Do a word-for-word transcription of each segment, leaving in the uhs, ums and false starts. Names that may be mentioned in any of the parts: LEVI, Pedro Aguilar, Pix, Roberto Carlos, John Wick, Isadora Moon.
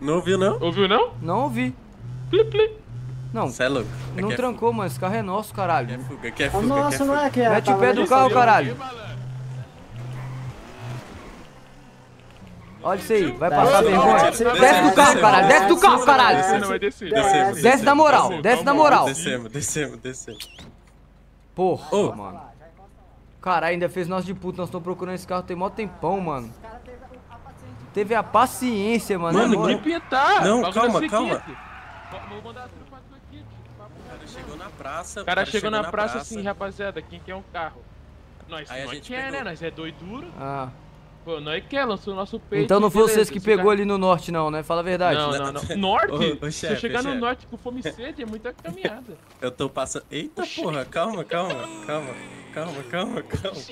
Não ouviu, não? Ouviu, não? Não ouvi. Pli, pli. Não. Você é louco. Não aqui trancou, é mano. Esse carro é nosso, caralho. Aqui é fuga, aqui é fuga. Nossa, aqui é fuga. Não é que é. Mete o pé do carro, caralho. Olha isso aí, vai passar vergonha. Desce do carro, caralho. Desce do carro, caralho. Desce da moral, desce da moral. Descemos, descemos, descemos. Porra, mano. Caralho, ainda fez nós de puto. Nós estamos procurando esse carro tem mó tempão, mano. Teve a paciência, mano. Mano, que pietar. Não, calma, calma. O cara chegou na praça. O cara chegou na praça assim, rapaziada. Quem quer um carro? Nós quer, né? Nós é doiduro. Ah. Pô, não é que é, lançou o nosso peito. Então não foi vocês que pegou cara... ali no norte não, né? Fala a verdade. Não, não, não. Norte? Ô, ô, chefe, se eu chegar no norte com fome e sede, é muita caminhada. Eu tô passando... Eita, ô, porra, calma, calma, calma, calma, calma, calma.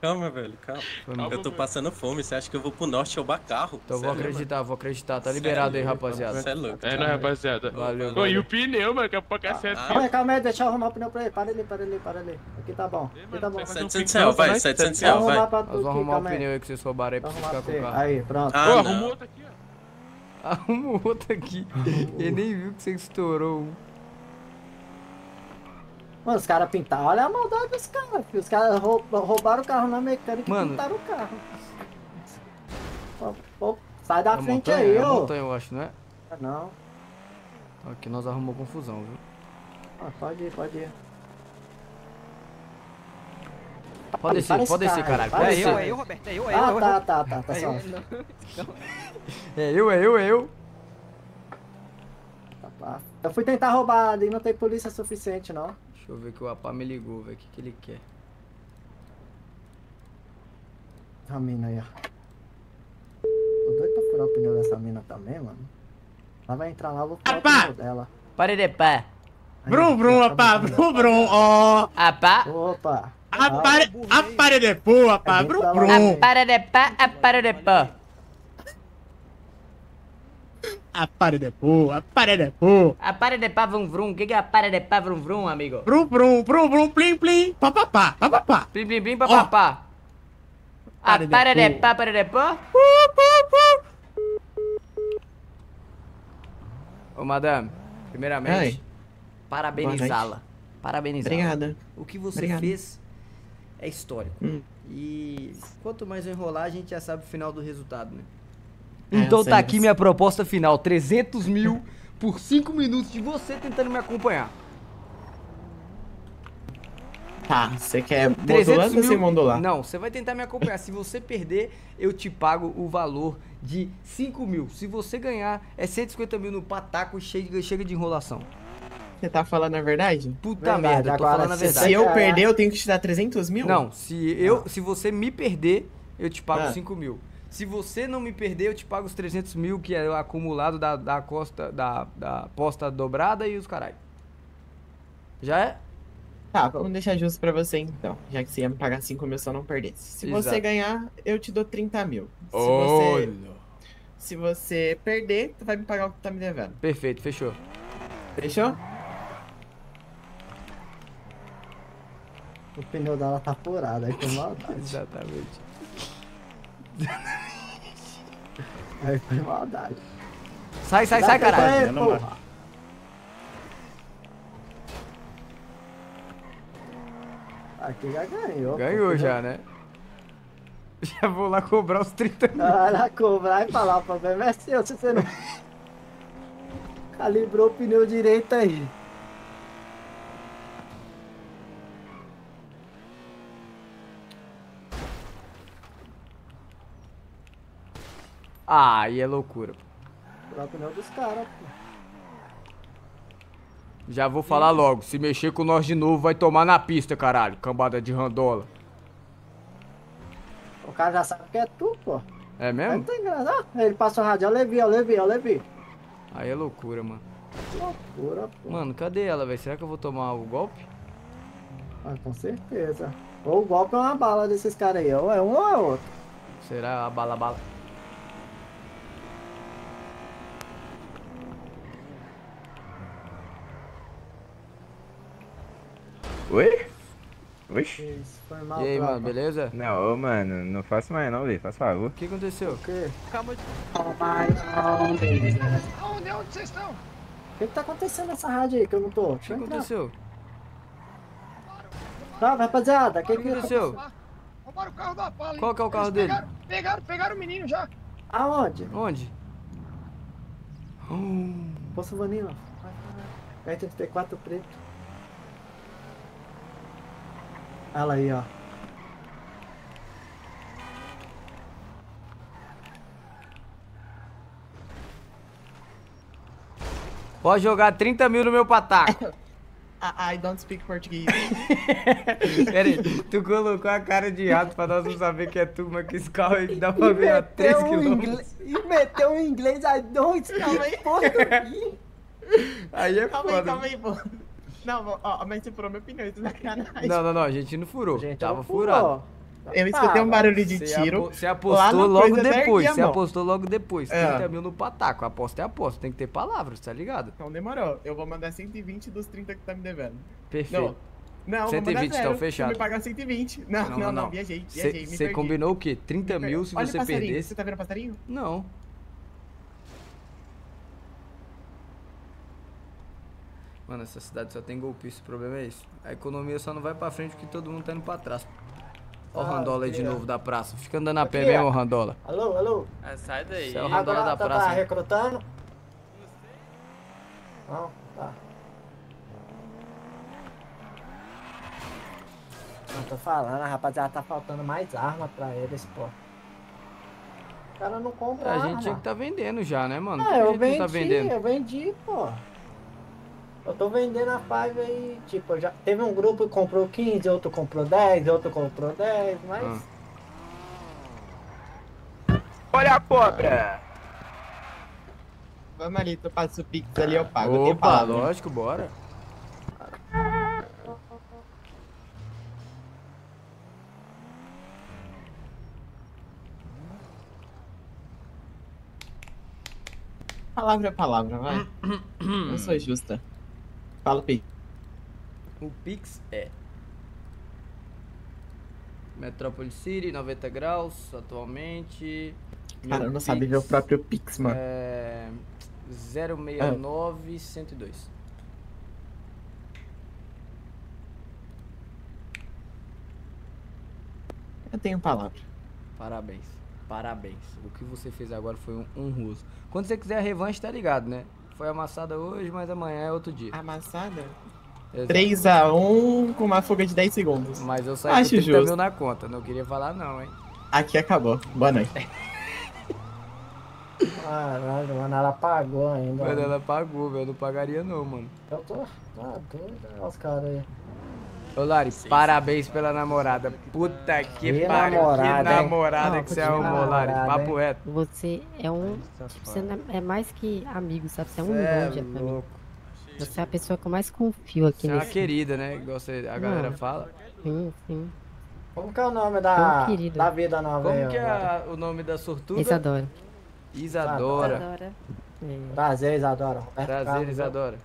Calma, velho, calma. calma eu tô passando fome, você acha que eu vou pro norte roubar carro? Então vou acreditar, mano. vou acreditar. Tá liberado sério, aí, rapaziada. Você é louco. É, não, rapaziada. Valeu, valeu. E o pneu, mano, que é pra cacete. Ah, calma aí, deixa eu arrumar o pneu pra ele. Para ali, para ali, para ali. Aqui tá bom, aqui tá bom. setecentos reais, vai, setecentos reais, vai. Nós vamos arrumar o pneu aí que vocês roubaram aí pra você ficar com o carro. Aí, pronto. Ah, pô, arrumou outro aqui, ó. Arrumou outro aqui. Ele nem viu que você estourou um. Mano, os caras pintaram, olha a maldade dos caras, filho. Os caras roubaram o carro na mecânica e pintaram o carro. Pô, pô, sai da é frente montanha, aí, ó. É a montanha, eu acho, não é? Não. Aqui nós arrumamos confusão, viu? Ah, pode ir, pode ir. Pode descer, pode carro, descer, caralho. Pode é descer. Eu, é eu, Roberto, é eu, é eu. Ah, eu, tá, tá, tá, tá, é só. Eu, é eu, é eu, é eu. Eu fui tentar roubar ali, não tem polícia suficiente, não. Deixa eu ver que o A P A me ligou, velho. O que, que ele quer? A mina aí, ó. Tô doido pra furar o pneu dessa mina também, mano. Ela vai entrar lá, eu vou furar o pneu dela. Pare de pá. Brum, brum, A P A, brum, brum, ó. A P A. Opa. A pare de pô, A P A, brum, brum. A pare de pá, A pare de pá. A pare de pô, a pare de pô. A pare de pá vrum vrum, o que, que é a pare de pá vrum vrum, amigo? Vrum vrum, vrum vrum, plim plim, papapá, papapá. Plim plim plim, papapá. A pare de pá, pare de pô. Ô madame, primeiramente, parabenizá-la. Parabenizá-la. Obrigada. O que você Obrigado. fez é histórico. Hum. E quanto mais eu enrolar, a gente já sabe o final do resultado, né? Então tá aqui minha proposta final, trezentos mil por cinco minutos de você tentando me acompanhar. Tá, você quer modular ou você modular? Não, você vai tentar me acompanhar. Se você perder, eu te pago o valor de cinco mil. Se você ganhar, é cento e cinquenta mil no pataco, chega de enrolação. Você tá falando a verdade? Puta verdade, merda, eu tô falando a verdade. Se eu perder, eu tenho que te dar trezentos mil? Não, se, eu, se você me perder, eu te pago ah. cinco mil. Se você não me perder, eu te pago os trezentos mil, que é o acumulado da, da costa da, da posta dobrada e os caralho. Já é? Tá, vamos deixar justo pra você então. Já que você ia me pagar cinco mil se eu não perdesse. Se Exato. você ganhar, eu te dou trinta mil. Se Olha. você. Se você perder, tu vai me pagar o que tá me devendo. Perfeito, fechou. Fechou? O pneu dela tá furado, aí foi maldade. Exatamente. Aí foi maldade. Sai, sai, sai, caralho. Aqui já ganhou. Ganhou já, né? Já vou lá cobrar os trinta mil. Vai lá cobrar e falar, o problema é seu, se você não... Calibrou o pneu direito aí. Ah, aí é loucura. Pô. Pneu dos caras, pô. Já vou falar logo. Se mexer com nós de novo, vai tomar na pista, caralho. Cambada de randola. O cara já sabe que é tu, pô. É mesmo? Não tem graça. Ah, ele passou o rádio. Ó, Levi, ó, Levi, ó, Levi. Aí é loucura, mano. Que loucura, pô. Mano, cadê ela, velho? Será que eu vou tomar o golpe? Ah, com certeza. Ou o golpe é uma bala desses caras aí. Ou é um ou é outro. Será a bala, bala? Oi? Oxi. Isso, foi mal, e aí, tropa, mano, beleza? Não, ô, mano, não faço mais não, velho, faz favor. O que aconteceu? O quê? Calma de... Onde, onde vocês estão? O que que tá acontecendo nessa rádio aí que eu não tô? O que aconteceu? Tá, rapaziada, o que que aconteceu? Roubaram o carro da Pala. Qual que é o carro dele? Pegaram, pegaram, pegaram o menino já. Aonde? Onde? Hum. Posso Vanilla? R trinta e quatro preto. Olha aí, ó. Pode jogar trinta mil no meu pataco. I don't speak português. Pera aí, tu colocou a cara de rato pra nós não saber que é tu, mas que esse carro aí dá pra ver a três quilômetros. E meteu em inglês, I don't speak português. Aí é foda. Calma aí, calma aí, pô. Não, ó, mas você furou meu pneu, isso não é sacanagem. Não, não, não, a gente não furou, gente, tava furado. Eu escutei um barulho de tiro. Você apostou logo depois, você apostou logo depois. trinta mil no pataco, aposta é aposta, tem que ter palavras, tá ligado? Então demorou, eu vou mandar cento e vinte dos trinta que tá me devendo. Perfeito. Não, não, cento e vinte então fechado. Me pagar cento e vinte. Não, não, não, viajei, viajei, me perdi. Você combinou o quê? trinta mil se você perdesse. Você tá vendo passarinho? Não. Mano, essa cidade só tem golpista, o problema é isso. A economia só não vai pra frente porque todo mundo tá indo pra trás. Ó o Randola aí de novo da praça. Fica andando a pé mesmo, Randola. Alô, alô? Ah, sai daí. Isso é o Randola da praça. Tá recrutando? Não, tá. Não tô falando, a rapaziada tá faltando mais arma pra eles, pô. O cara não compra arma. A gente tinha que tá vendendo já, né, mano? Ah, eu vendi, eu vendi, pô. Eu tô vendendo a Five aí, tipo, já teve um grupo que comprou quinze, outro comprou dez, outro comprou dez, mas... Ah. Olha a cobra! Vamos ali, tu passa o pix ali, eu pago. Opa, lógico, bora. Palavra é palavra, vai. Eu sou justa. Fala o Pix. O Pix é Metrópole City, noventa graus atualmente. Cara, eu não sabia ver o próprio Pix, mano. É zero seis nove um zero dois. Eu tenho palavra. Parabéns, parabéns. O que você fez agora foi um honroso. Quando você quiser a revanche, tá ligado, né? Foi amassada hoje, mas amanhã é outro dia. Amassada? três a um com uma fuga de dez segundos. Mas eu saí com trinta mil na conta, não queria falar não, hein? Aqui acabou. Boa noite. Caralho, mano, ela pagou ainda. Mas ela pagou, velho. Eu não pagaria não, mano. Eu tô... Ah, doido. Olha os caras aí. Ô, Lari, sim, parabéns sim. Pela namorada. Puta que, que pariu, namorada, que namorada não, que você arrumou, Lari. Papo reto. Você é um... Tipo, você é mais que amigo, sabe? Você é um monge pra mim. Você é a pessoa que eu mais confio aqui você nesse... Você é uma querida, né? Igual você, a galera não. Fala. Sim, sim. Como que é o nome da, da vida nova? Como eu, que é a, o nome da sortuda? Isadora. Isadora. Isadora. É. Prazer, Isadora. Prazer, Carlos. Isadora.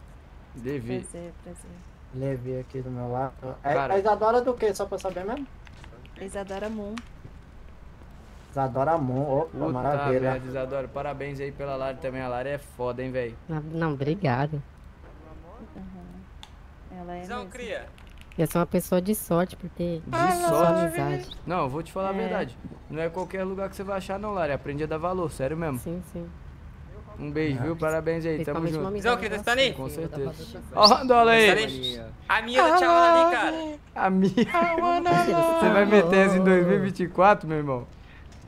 Levi. Prazer, prazer. Levi aqui do meu lado. É, a Isadora do que? Só pra saber mesmo? Isadora Moon. Isadora Moon, opa, Uta, maravilha. Velho, Isadora, parabéns aí pela Lari também. A Lari é foda, hein, velho? Não, não, obrigado. Uhum. Ela é. Não, cria. Eu sou uma pessoa de sorte, porque. De ah, sorte? Amizade. Não, vou te falar é... a verdade. Não é qualquer lugar que você vai achar, não, Lari. Aprendi a dar valor, sério mesmo. Sim, sim. Um beijo, viu? Parabéns aí, tamo junto. Zão, querido, você tá ali? Com certeza. Ó, Randola aí. A minha da Tchavana ali, cara. A minha. Você vai meter essa em dois mil e vinte e quatro, meu irmão?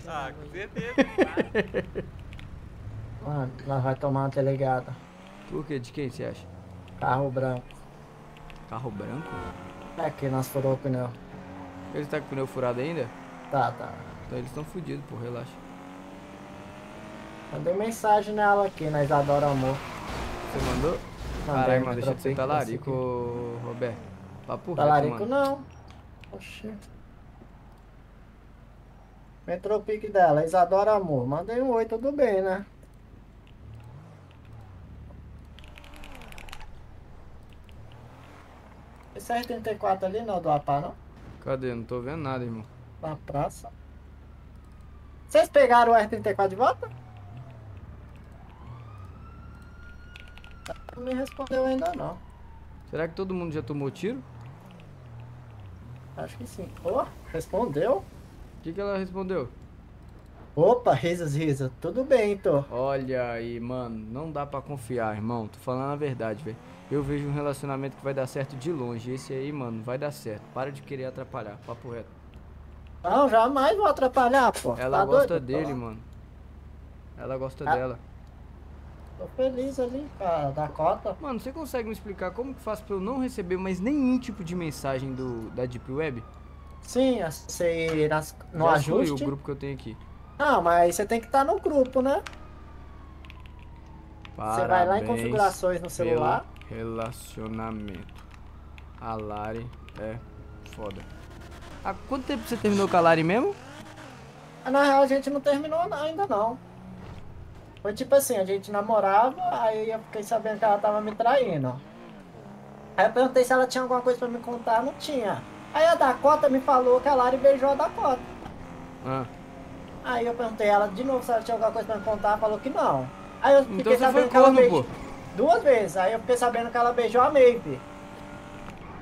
Ah, com certeza. Mano, nós vai tomar uma delegada. Por quê? De quem você acha? Carro branco. Carro branco? É que nós furou o pneu. Eles tá com o pneu furado ainda? Tá, tá. Então eles estão fodidos, pô, relaxa. Mandei mensagem nela aqui, na Isadora Amor. Você mandou? Caralho, mano, deixa de ser talarico, Roberto. Papo reto, talarico não. Oxê. Metropic dela, Isadora Amor. Mandei um oi, tudo bem, né? Esse R trinta e quatro ali não é do A P A, não? Cadê? Não tô vendo nada, irmão. Na praça. Vocês pegaram o R trinta e quatro de volta? Não me respondeu ainda não. Será que todo mundo já tomou tiro? Acho que sim. Ó, oh, respondeu. O que que ela respondeu? Opa, risas, risas. Tudo bem, tô. Olha aí, mano. Não dá pra confiar, irmão. Tô falando a verdade, velho. Eu vejo um relacionamento que vai dar certo de longe. Esse aí, mano, vai dar certo. Para de querer atrapalhar. Papo reto. Não, jamais vou atrapalhar, pô. Ela tá gosta doido, dele, pô. Mano. Ela gosta ah. dela. Tô feliz ali, cara, da cota. Mano, você consegue me explicar como que faço pra eu não receber mais nenhum tipo de mensagem do, da Deep Web? Sim, você nas, no ajuste. O grupo que eu tenho aqui. Não, mas você tem que estar tá no grupo, né? Parabéns. Você vai lá em configurações no celular. Relacionamento. A Lari é foda. Há quanto tempo você terminou com a Lari mesmo? Na real, a gente não terminou não, ainda não. Foi tipo assim, a gente namorava, aí eu fiquei sabendo que ela tava me traindo. Aí eu perguntei se ela tinha alguma coisa pra me contar, não tinha. Aí a Dakota me falou que a Lari beijou a Dakota. Ah. Aí eu perguntei ela de novo se ela tinha alguma coisa pra me contar, falou que não. Aí eu fiquei então sabendo que ela beijou duas vezes, aí eu fiquei sabendo que ela beijou a Maeve.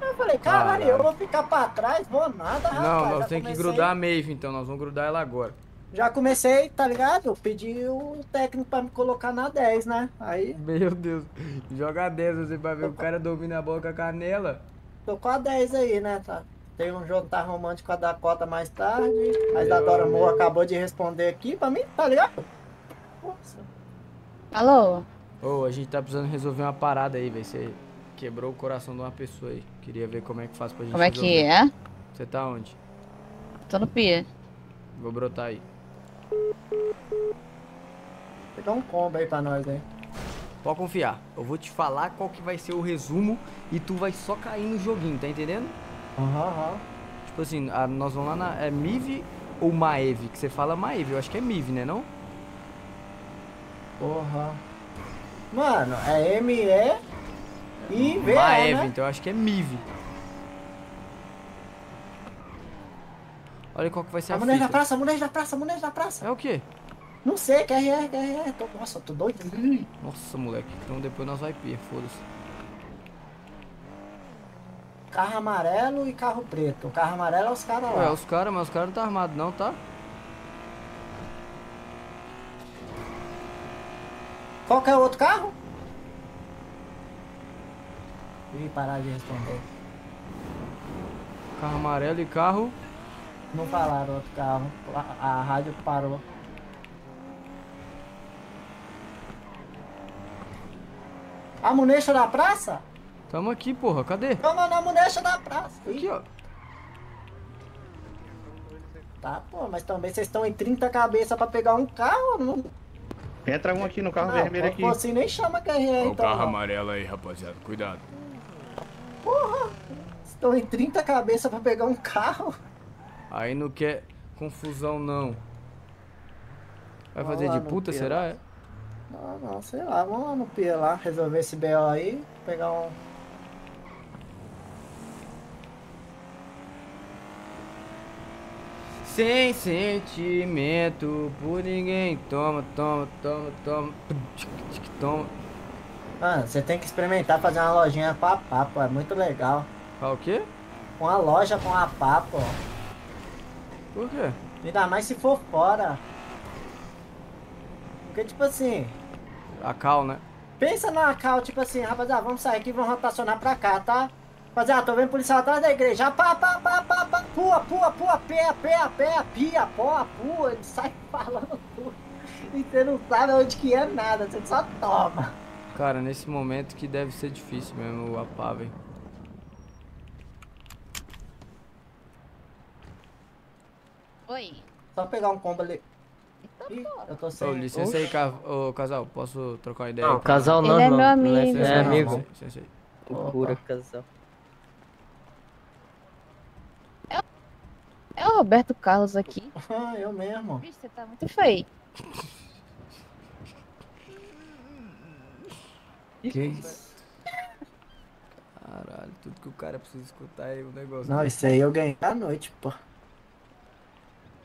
Aí eu falei, caralho, eu vou ficar pra trás, vou nada, rapaz. Não, nós temos que grudar a Maeve então, nós vamos grudar ela agora. Já comecei, tá ligado? Eu pedi o técnico pra me colocar na dez, né? Aí... Meu Deus, joga a dez, você vai ver o cara domina a bola com a canela. Tô com a dez aí, né? Tá. Tem um jogo tá romântico com a Dakota mais tarde. Mas a Dora Moa acabou de responder aqui pra mim, tá ligado? Nossa. Alô? Ô, oh, a gente tá precisando resolver uma parada aí, velho. Você quebrou o coração de uma pessoa aí. Queria ver como é que faz pra gente como resolver. Como é que é? Você tá onde? Tô no pia. Vou brotar aí. Dá um combo aí pra nós, hein? Pode confiar, eu vou te falar qual que vai ser o resumo e tu vai só cair no joguinho, tá entendendo? Aham, uhum, aham. Uhum. Tipo assim, a, nós vamos lá na... É Maeve ou Maeve? Que você fala Maeve, eu acho que é Maeve, né não? Porra. Mano, é M E I V E, Maeve, né? Então eu acho que é Maeve. Olha qual que vai ser a, a mulher da praça, mulher da praça, mulher da praça. É o quê? Não sei, Q R R, Q R R. Tô, nossa, tô doido. Nossa, moleque. Então depois nós vai pia, foda-se. Carro amarelo e carro preto. O carro amarelo é os caras lá. É, os caras, mas os caras não tá armados não, tá? Qual que é o outro carro? Ih, parar de responder. Carro amarelo e carro... Não falaram outro carro. A, a rádio parou. A munecha da praça? Tamo aqui, porra. Cadê? Tamo na munecha da praça. Aqui, ó. Tá, pô. Mas também vocês estão em trinta cabeças pra pegar um carro? Não... Entra um aqui no carro vermelho aqui. Pô, assim nem chama Q R R, então. O carro amarelo aí, rapaziada. Cuidado. Porra. Estão em trinta cabeças pra pegar um carro? Aí não quer confusão, não. Vai fazer de puta, será? É? Não, não, sei lá, vamos lá no pia lá, resolver esse B O aí, pegar um... Sem sentimento por ninguém, toma, toma, toma, toma, toma. Mano, você tem que experimentar fazer uma lojinha com a papo, é muito legal. Ah, o quê? Uma loja com a papo, ó. Por quê? Ainda mais se for fora. Porque, tipo assim... A cal, né? Pensa na cal, tipo assim, rapaziada, vamos sair aqui e vamos rotacionar pra cá, tá? Rapaziada, tô vendo policial atrás da igreja. Pá, pá, pá, pá, pá, pua, pua, pua, pé, pé, pé, pia, pó, pua. Ele sai falando tudo. E você não sabe onde que é nada, você só toma. Cara, nesse momento que deve ser difícil mesmo o apá, velho. Oi. Só pegar um combo ali. Ih, eu tô sem. Ô, licença aí, ca... Ô, casal, posso trocar uma ideia? Não, casal não, ele não. É meu amigo. É amigo. Licença aí. Loucura, casal. É o Roberto Carlos aqui. Ah, eu mesmo. Bicho, você tá muito feio. Que isso? Caralho. Tudo que o cara precisa escutar é o negócio. Não, isso aí eu ganhei à noite, pô.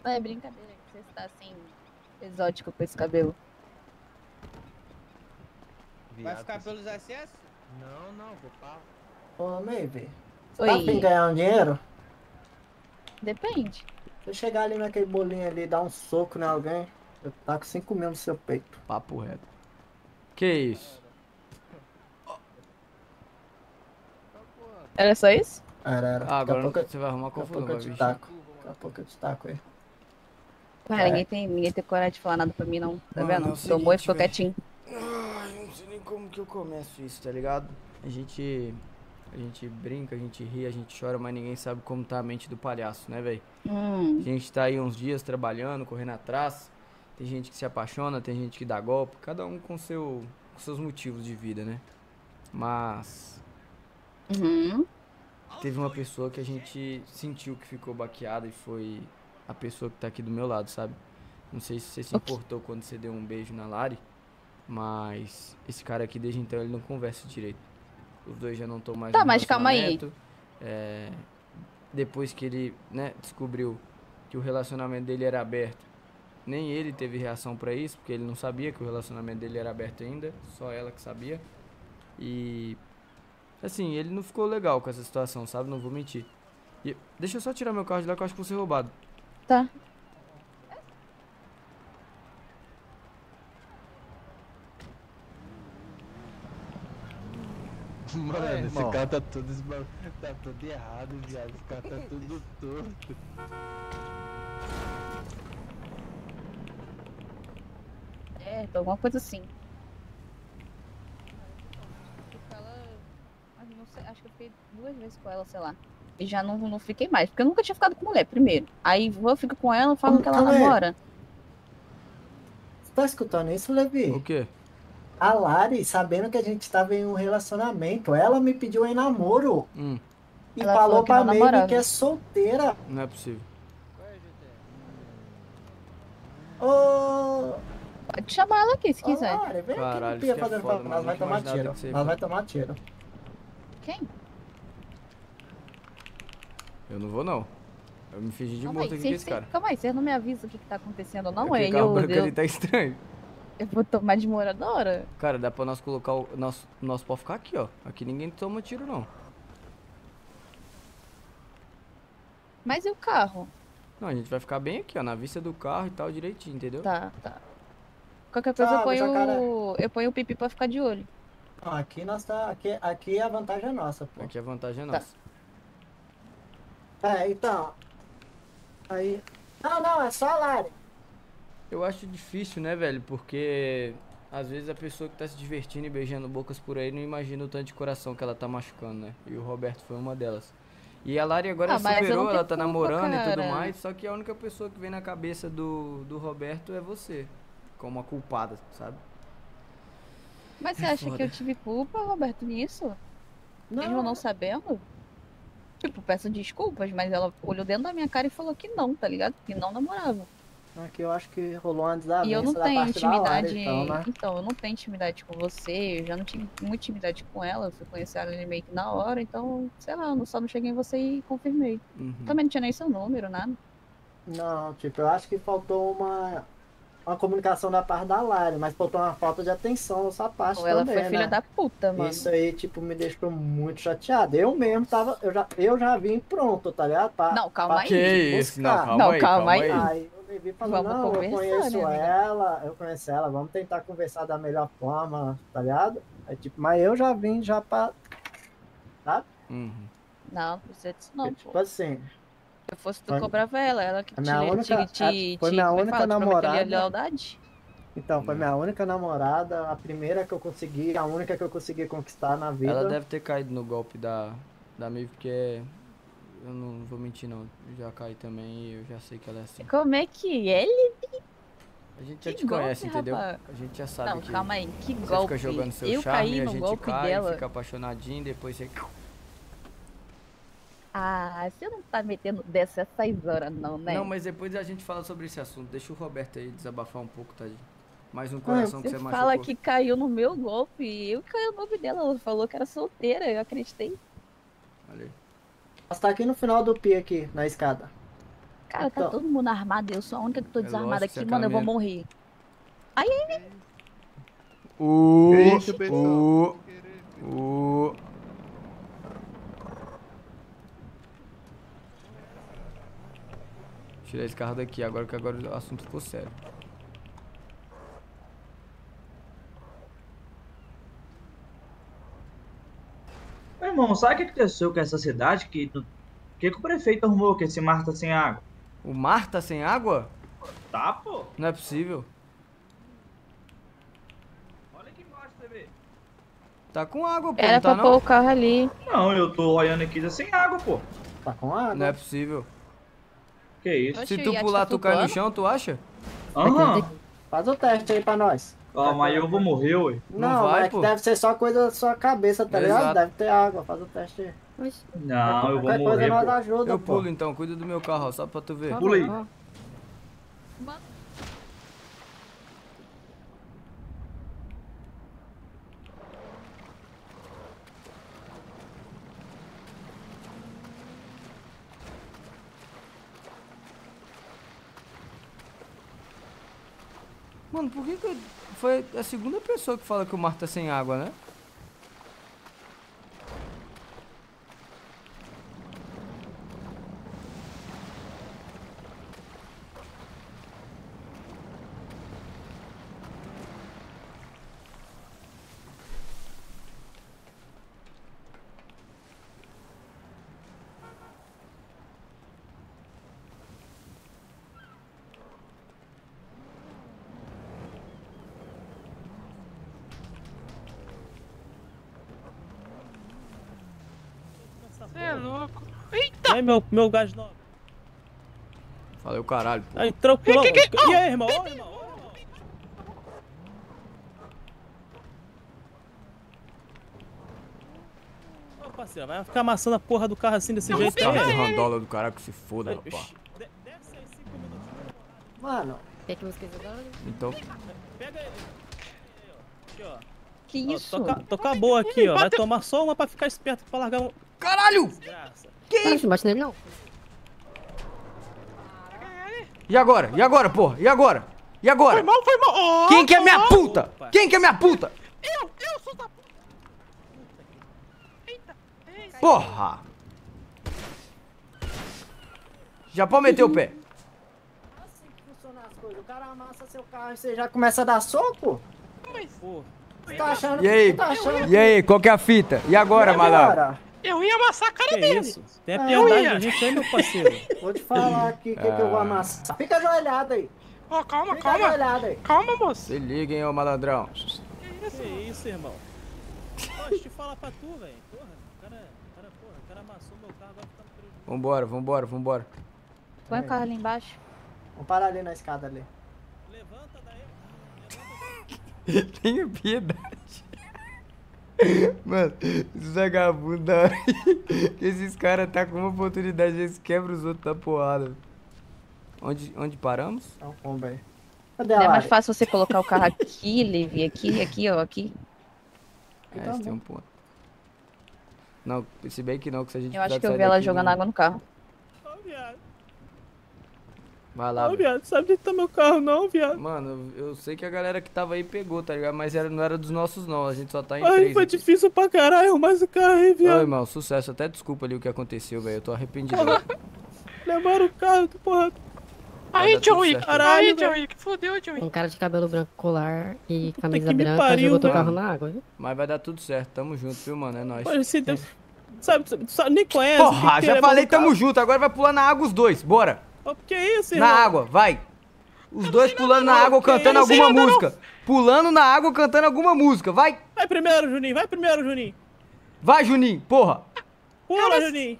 É brincadeira que você está assim, exótico com esse cabelo. Vai ficar pelos acessos? Não, não, vou pagar. Ô, Maybe, você tá afim de ganhar um dinheiro? Depende. Se eu chegar ali naquele bolinho ali e dar um soco em alguém, eu taco cinco mil no seu peito. Papo reto. Que isso? Era só isso? Era, era. Ah, agora pouco, você vai arrumar confusão, vai bicho. Daqui a pouco eu te taco aí. Cara, é. ninguém, tem, ninguém tem coragem de falar nada pra mim, não. Tá vendo? Tomou e ficou quietinho. Ai, não sei nem como que eu começo isso, tá ligado? A gente... A gente brinca, a gente ri, a gente chora, mas ninguém sabe como tá a mente do palhaço, né, velho? Hum. A gente tá aí uns dias trabalhando, correndo atrás. Tem gente que se apaixona, tem gente que dá golpe. Cada um com, seu, com seus motivos de vida, né? Mas... Uhum. Teve uma pessoa que a gente sentiu que ficou baqueada e foi a pessoa que tá aqui do meu lado, sabe? Não sei se você se importou quando você deu um beijo na Lari, mas esse cara aqui desde então ele não conversa direito. Os dois já não estão mais... Tá, mas calma aí. É, depois que ele, né, descobriu que o relacionamento dele era aberto, nem ele teve reação pra isso, porque ele não sabia que o relacionamento dele era aberto ainda, só ela que sabia. E... Assim, ele não ficou legal com essa situação, sabe? Não vou mentir. E deixa eu só tirar meu carro de lá que eu acho que vou ser roubado. Tá. Mano, é, esse irmão. Carro tá todo esbar... tá todo errado, viado. Esse carro tá todo torto. É, tô alguma coisa assim. Acho que eu fiquei duas vezes com ela, sei lá. E já não, não fiquei mais, porque eu nunca tinha ficado com mulher, primeiro. Aí eu fico com ela, falo que ela namora. Você tá escutando isso, Levi? O quê? A Lari, sabendo que a gente tava em um relacionamento, ela me pediu em namoro. Hum. E ela falou pra mim que é solteira. Não é possível. Ô... Pode chamar ela aqui, se quiser. Ô, Lari, vem Caralho, aqui no pia fazendo foda, pra nós, vai tomar tiro. Nós vai tomar tiro. Quem? Eu não vou não. Eu me fingi de calma morto aí, aqui com esse cara. Calma aí, você não me avisa o que, que tá acontecendo não, é? Eu, eu, eu... ele tá estranho. Eu vou tomar de moradora? Cara, dá pra nós colocar o nosso, nosso pau ficar aqui, ó. Aqui ninguém toma tiro não. Mas e o carro? Não, a gente vai ficar bem aqui, ó, na vista do carro e tal, direitinho, entendeu? Tá, tá. Qualquer coisa tá, eu, ponho o... eu ponho o pipi pra ficar de olho. Aqui, nossa, aqui, aqui a vantagem é nossa, pô. Aqui a vantagem é nossa. Tá. É, então... Aí... Não, não, é só a Lari. Eu acho difícil, né, velho? Porque... Às vezes a pessoa que tá se divertindo e beijando bocas por aí não imagina o tanto de coração que ela tá machucando, né? E o Roberto foi uma delas. E a Lari agora ah, superou, ela tá namorando e tudo mais. Só que a única pessoa que vem na cabeça do, do Roberto é você. Como a culpada, sabe? Mas você acha Foda. que eu tive culpa, Roberto, nisso? Não. Mesmo não sabendo? Tipo, peço desculpas, mas ela olhou dentro da minha cara e falou que não, tá ligado? Que não namorava. É que eu acho que rolou uma desavença. E eu não tenho intimidade... Hora, então, né? então, eu não tenho intimidade com você, eu já não tive muita intimidade com ela, eu fui conhecer ela meio que na hora, então, sei lá, eu só não cheguei em você e confirmei. Uhum. Também não tinha nem seu número, nada. Não, tipo, eu acho que faltou uma... uma comunicação da parte da Lari, mas faltou uma falta de atenção da sua parte também, né? Ela foi filha da puta, mano. Isso aí, tipo, me deixou muito chateado. Eu mesmo tava... Eu já, eu já vim pronto, tá ligado? Pra, não, calma pra aí. Que isso? Não, calma não, aí, calma aí. Aí eu Levi falou, não, eu conheço né, ela, eu conheço ela, vamos tentar conversar da melhor forma, tá ligado? Aí, tipo, mas eu já vim já pra... Sabe? Uhum. Não, não precisa disso não, eu, tipo pô. assim... Se eu fosse, tu cobrava ela, ela que te... Foi minha única namorada. Então, foi minha única namorada, a primeira que eu consegui, a única que eu consegui conquistar na vida. Ela deve ter caído no golpe da, da Miv, porque eu não vou mentir não, eu já caí também e eu já sei que ela é assim. Como é que é, Levi? A gente já te conhece, entendeu? A gente já sabe que... Não, calma aí, que golpe? Você fica jogando seu charme, a gente cai, fica apaixonadinho, depois você... Ah, você não tá metendo dessa essas horas não, né? Não, mas depois a gente fala sobre esse assunto. Deixa o Roberto aí desabafar um pouco, tá? Mais um coração ah, que você machucou. Você fala que caiu no meu golpe. Eu caí no golpe dela. Ela falou que era solteira, eu acreditei. Ali. Mas tá aqui no final do pia aqui, na escada. Cara, então, tá todo mundo armado, eu sou a única que tô desarmada aqui, mano, eu vou morrer. Aí, aí, o o o tirar esse carro daqui agora, que agora o assunto ficou sério. Meu irmão, sabe o que aconteceu com essa cidade? Que o que, que o prefeito arrumou que esse mar tá sem água? O mar tá sem água? Tá, pô. Não é possível. Olha aqui embaixo, T V. Tá com água, pô. Era não pra tá, pôr não? O carro ali. Não, eu tô olhando aqui, tá sem água, pô. Tá com água? Não é possível. Que isso? Se tu pular, tu cai no chão, tu acha? Aham. Faz o teste aí pra nós. Ah, mas eu vou morrer, ué. Não, não vai, é que deve ser só coisa da sua cabeça, tá ligado? Deve ter água, faz o teste aí. Não, eu vou morrer, nós ajuda, eu pô. Pulo então, cuida do meu carro, ó, só pra tu ver. Pula aí. Mano, por que que eu... Foi a segunda pessoa que fala que o mar tá sem água, né? É louco. Eita! Aí, meu, meu gás novo. Falei o caralho, pô. Aí, tranquilo. Que, que, que... Oh, e aí, irmão? Ó, oh, irmão. Ô, oh, parceiro, vai ficar amassando a porra do carro assim desse não, jeito aí. Carro de randola do caralho que se foda, rapaz. Deve ser cinco minutinhos. Mano. Tem que buscar esse dano. Então. Pega ele. Aqui, ó. Que isso? Ó, toca, toca a boa aqui, ó. Vai tomar só uma pra ficar esperto, pra largar um... Caralho! Que isso? Não bate nele não. E agora? E agora, porra? E agora? E agora? Foi mal, foi mal. Oh, Quem que é minha mal. puta? Opa. Quem que é minha puta? Eu, eu sou da puta. Eita, eita. Porra! Já pode meter uhum. o pé. Assim que funciona as coisas. O cara amassa seu carro e você já começa a dar soco? Mas, porra. Tá achando... E aí? Tá achando... E aí? Qual que é a fita? E agora, malandro? Eu ia amassar a cara que dele. Isso? Tem a piedade da gente aí, meu parceiro. Vou te falar aqui o que, ah. que eu vou amassar. Fica ajoelhado aí. Ó, oh, calma, Fica calma. Aí. Calma, moço. Se liga, hein, ô malandrão. Que isso, que isso irmão. Ó, deixa eu falar pra tu, velho. Porra, o cara, cara, porra, o cara amassou meu carro, agora tá no prejuízo. Vambora, vambora, vambora. Põe o carro ali embaixo. Vamos parar ali na escada ali. Levanta daí. Levanta daí. Tenha piedade. Mano, esses vagabundos da hora. Esses caras tá com uma oportunidade, eles quebram os outros da porrada. Onde, onde paramos? Tá bom, velho. É mais fácil você colocar o carro aqui, Levi, aqui, aqui, ó, aqui. É, esse tem um ponto. Não, se bem que não, que se a gente... Eu acho que eu vi ela jogando não... água no carro. Ó, oh, viado. Vai lá, oh, viado, sabe onde tá meu carro não, viado? Mano, eu sei que a galera que tava aí pegou, tá ligado? Mas era, não era dos nossos não, a gente só tá em Ai, três. Ai, foi aqui. Difícil pra caralho arrumar esse carro aí, viado. Ô, irmão, sucesso. Até desculpa ali o que aconteceu, velho. Eu tô arrependido. Levaram o carro, tu porra. Aí, John Wick, caralho, John Wick. Fodeu, John Wick. Um cara de cabelo branco, colar e camisa branca, pariu, jogou teu carro na água, viu? Mas vai dar tudo certo, tamo junto, viu, mano? É nóis. Pô, você tem... sabe, sabe, sabe, nem conhece. Porra, já falei tamo junto, agora vai pular na água os dois, bora. O que é isso, irmão? Na água, vai. Os dois pulando na água, cantando alguma música. Pulando na água, cantando alguma música, vai. Vai primeiro, Juninho, vai primeiro, Juninho. Vai, Juninho, porra. Pula, Juninho.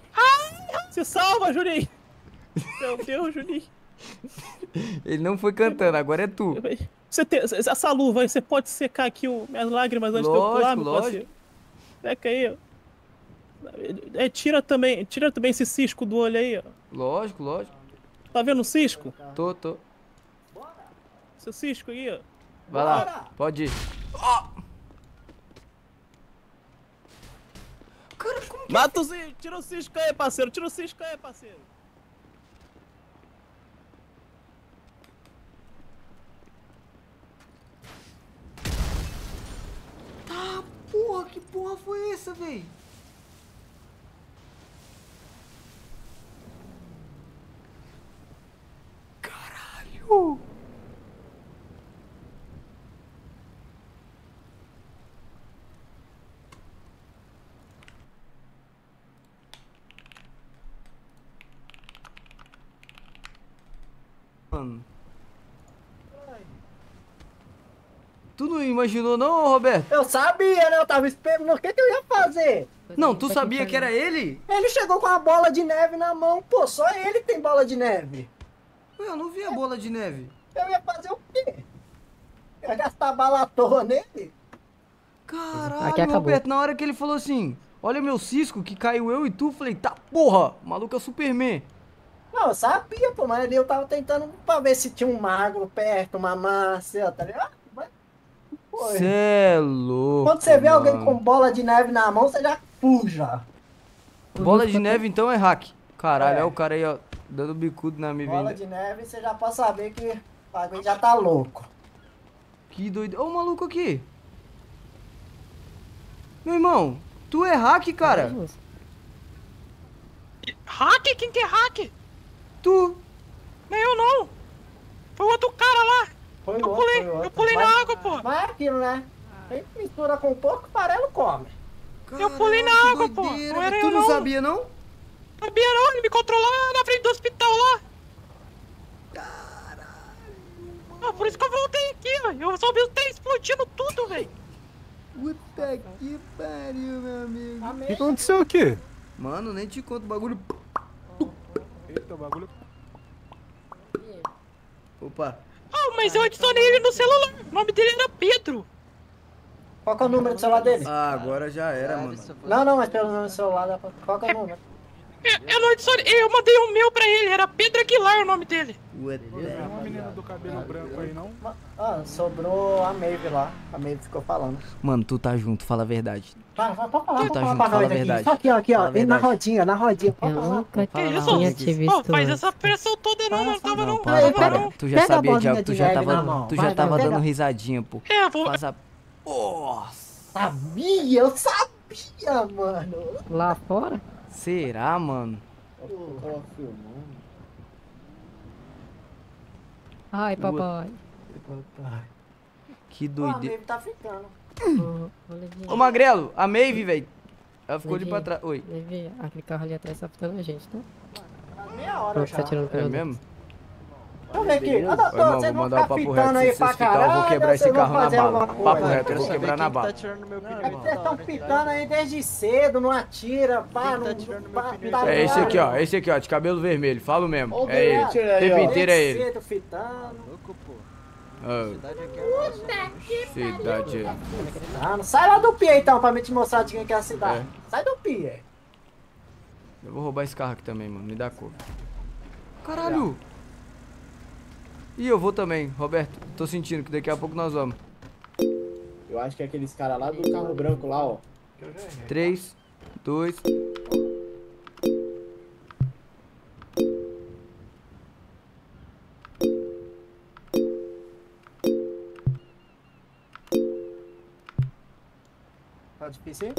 Se salva, Juninho. Meu Deus, Juninho. Ele não foi cantando, agora é tu. Você tem essa luva aí, você pode secar aqui as lágrimas antes de eu pular, meu parceiro? Seca aí, ó. É, tira também, tira também esse cisco do olho aí, ó. Lógico, lógico. Tá vendo o cisco? Tô, tô. Bora. Seu cisco aí, ó. Vai Bora. lá, pode ir. Oh. Cara, como Mata o cisco, tira o cisco aí, parceiro, tira o cisco aí, parceiro. Tá, porra, que porra foi essa, véi? Caralho! Mano. Tu não imaginou não, Roberto? Eu sabia, né? Eu tava esperando. O que que eu ia fazer? Não, tu sabia que era ele? Ele chegou com a bola de neve na mão. Pô, só ele tem bola de neve. Eu não vi a bola de neve. Eu ia fazer o quê? Eu ia gastar bala à toa nele? Caralho, Roberto, na hora que ele falou assim, olha meu cisco que caiu eu e tu, falei, tá porra, o maluco é o Superman. Não, eu sabia, pô, mas eu tava tentando pra ver se tinha um magro perto, uma massa, tá ligado? Cê é louco. Quando você vê alguém com bola de neve na mão, você já fuja. Bola de neve então é hack. Caralho, é o cara aí, ó, dando bicudo na minha vida. Bola de neve, você já pode saber que o bagulho já tá louco. Que doido. Ó, o maluco aqui. Meu irmão, tu é hack, cara. Hack? Quem que é hack? Tu? Nem eu não! Foi o outro cara lá! Foi eu outro, pulei, foi eu pulei mas, na água, pô! Mas é aquilo, né? Quem mistura com pouco, farelo come. Caramba, eu pulei na água, pô! Não era tu eu não, não sabia, não? Sabia não, ele me controlou na frente do hospital lá! Caralho! Ah, por isso que eu voltei aqui, velho! Eu só vi o trem explodindo tudo, velho! Puta que pariu, meu amigo! O que aconteceu aqui? Mano, nem te conto o bagulho. Eita, o bagulho. Opa. Ah, mas eu adicionei ele no celular. O nome dele era Pedro. Qual que é o número do celular dele? Ah, agora já era, mano. Não, não, mas pelo nome do celular, qual que é o número? É, eu não adicionei, eu mandei um meu pra ele, era Pedro Aguilar o nome dele. Ué, não é uma menina do cabelo branco aí, não? Ah, sobrou a Maeve lá. A Maeve ficou falando. Mano, tu tá junto, fala a verdade. Tá, pode falar, tu tá junto, fala a verdade. Só aqui, ó, aqui, ó, na rodinha, na rodinha. Eu nunca tinha te visto. Pô, mas essa pressão toda não, não tava não. Tu já sabia, Diago, tu já tava, tu já tava dando risadinha, pô. É, eu vou... Nossa. Sabia, eu sabia, mano. Lá fora? Será, mano? Ai, papai. Que doideira. Ah, a tá ficando. Ô, ô, Magrelo, a Maeve, velho. Ela ficou Levi, ali pra trás. Oi. Levi, aquele carro ali atrás tá ficando a gente, tá? Tá meia hora, já. Tá tirando pelo é mesmo? Olha aqui. Ô, doutor, você não tá fitando aí pra caralho. Eu vou quebrar esse carro na bala. Papo reto, eu vou quebrar na bala. Vocês estão pitando aí desde cedo, não atira, pá, não... É esse aqui, ó. Esse aqui, ó, de cabelo vermelho. Falo mesmo. É ele. O tempo inteiro é ele. Desde cedo, fitando. Oh. Cidade. Não, sai lá do pia então, pra me te mostrar de quem que é a cidade. É. Sai do pia. Eu vou roubar esse carro aqui também, mano. Me dá cor. Caralho. E eu vou também, Roberto. Tô sentindo que daqui a pouco nós vamos. Eu acho que é aqueles caras lá do carro branco lá, ó. três, dois... Pode P C?